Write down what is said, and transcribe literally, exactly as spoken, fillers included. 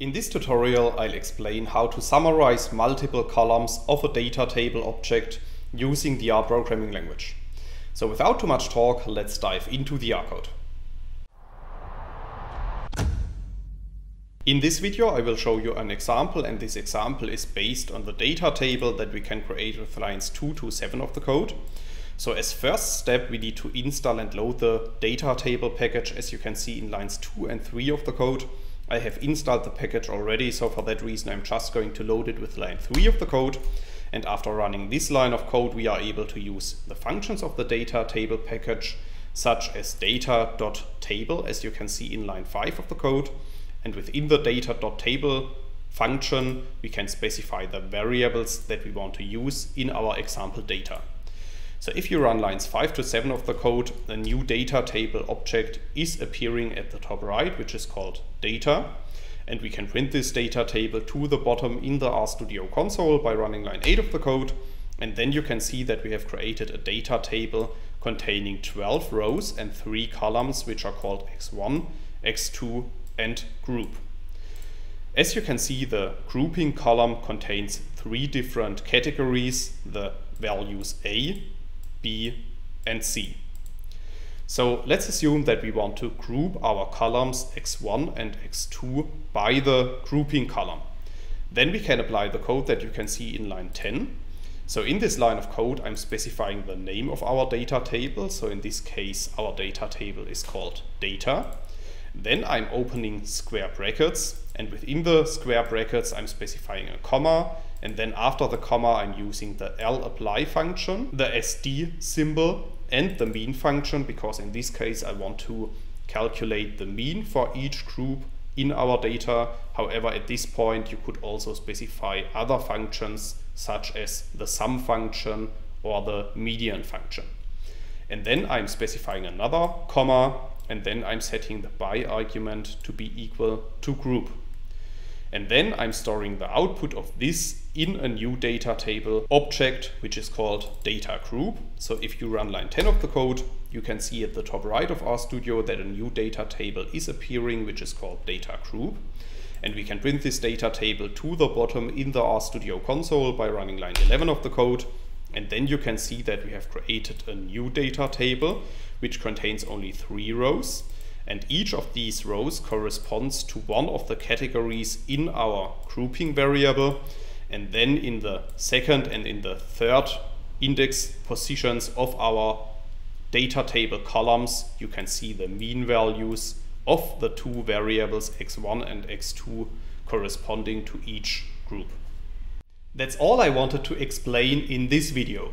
In this tutorial, I'll explain how to summarize multiple columns of a data table object using the R programming language. So without too much talk, let's dive into the R code. In this video, I will show you an example, and this example is based on the data table that we can create with lines two to seven of the code. So as first step, we need to install and load the data table package, as you can see in lines two and three of the code. I have installed the package already, so for that reason I'm just going to load it with line three of the code, and after running this line of code we are able to use the functions of the data table package, such as data.table, as you can see in line five of the code, and within the data.table function we can specify the variables that we want to use in our example data. So if you run lines five to seven of the code, a new data table object is appearing at the top right, which is called data. And we can print this data table to the bottom in the RStudio console by running line eight of the code. And then you can see that we have created a data table containing twelve rows and three columns, which are called x one, x two, and group. As you can see, the grouping column contains three different categories, the values A, B and C. So let's assume that we want to group our columns x one and x two by the grouping column. Then we can apply the code that you can see in line ten. So in this line of code, I'm specifying the name of our data table. So in this case, our data table is called data. Then I'm opening square brackets, and within the square brackets, I'm specifying a comma. And then after the comma, I'm using the lapply function, the S D symbol, and the mean function, because in this case, I want to calculate the mean for each group in our data. However, at this point, you could also specify other functions, such as the sum function or the median function. And then I'm specifying another comma, and then I'm setting the by argument to be equal to group. And then I'm storing the output of this in a new data table object, which is called data group. So if you run line ten of the code, you can see at the top right of RStudio that a new data table is appearing, which is called data group. And we can print this data table to the bottom in the RStudio console by running line eleven of the code. And then you can see that we have created a new data table, which contains only three rows. And each of these rows corresponds to one of the categories in our grouping variable. And then in the second and in the third index positions of our data table columns, you can see the mean values of the two variables x one and x two corresponding to each group. That's all I wanted to explain in this video.